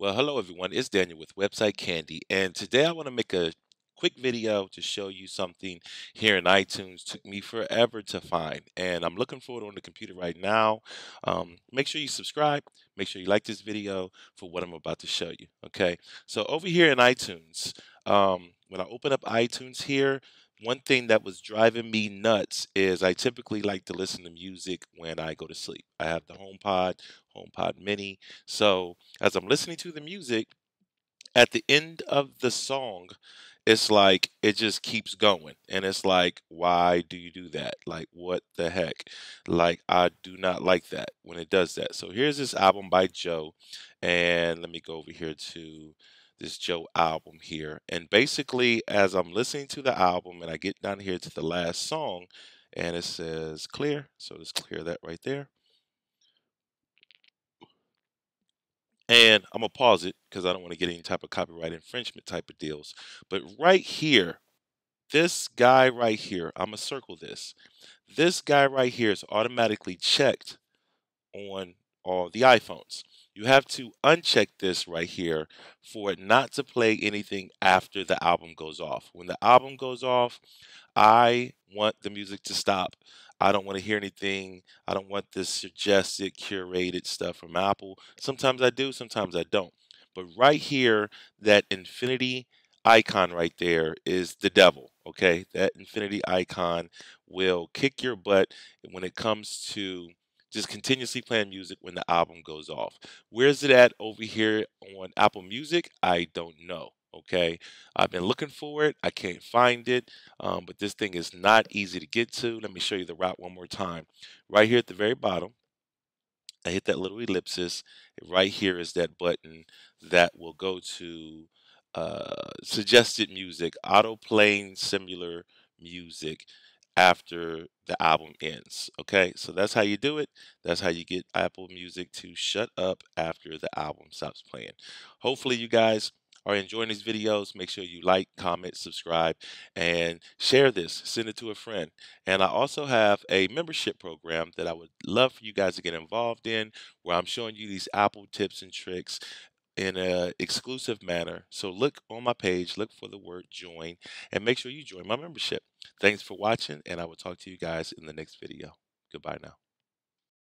Well, hello everyone, it's Daniel with Website Candy, and today I want to make a quick video to show you something here in iTunes. Took me forever to find, and I'm looking for it on the computer right now. Make sure you subscribe, make sure you like this video for what I'm about to show you, okay? So over here in iTunes, when I open up iTunes here, one thing that was driving me nuts is I typically like to listen to music when I go to sleep. I have the HomePod Mini. So as I'm listening to the music, at the end of the song, it's like it just keeps going. And it's like, why do you do that? Like, what the heck? Like, I do not like that when it does that. So here's this album by Joe. And let me go over here to this Joe album here, and basically as I'm listening to the album and I get down here to the last song and it says clear, so let's clear that right there, and I'm gonna pause it because I don't want to get any type of copyright infringement type of deals. But right here, this guy right here, I'm gonna circle this guy right here is automatically checked on all the iPhones. You have to uncheck this right here for it not to play anything after the album goes off. When the album goes off, I want the music to stop. I don't want to hear anything. I don't want this suggested, curated stuff from Apple. Sometimes I do, sometimes I don't. But right here, that infinity icon right there is the devil, okay? That infinity icon will kick your butt when it comes to just continuously playing music when the album goes off. Where's it at over here on Apple Music? I don't know, okay? I've been looking for it. I can't find it, but this thing is not easy to get to. Let me show you the route one more time. Right here at the very bottom, I hit that little ellipsis. Right here is that button that will go to suggested music, auto playing similar music after the album ends, okay? So that's how you do it. That's how you get Apple Music to shut up after the album stops playing. Hopefully you guys are enjoying these videos. Make sure you like, comment, subscribe, and share this. Send it to a friend. And I also have a membership program that I would love for you guys to get involved in, where I'm showing you these Apple tips and tricks in an exclusive manner. So look on my page, look for the word join, and make sure you join my membership. Thanks for watching, and I will talk to you guys in the next video. Goodbye now.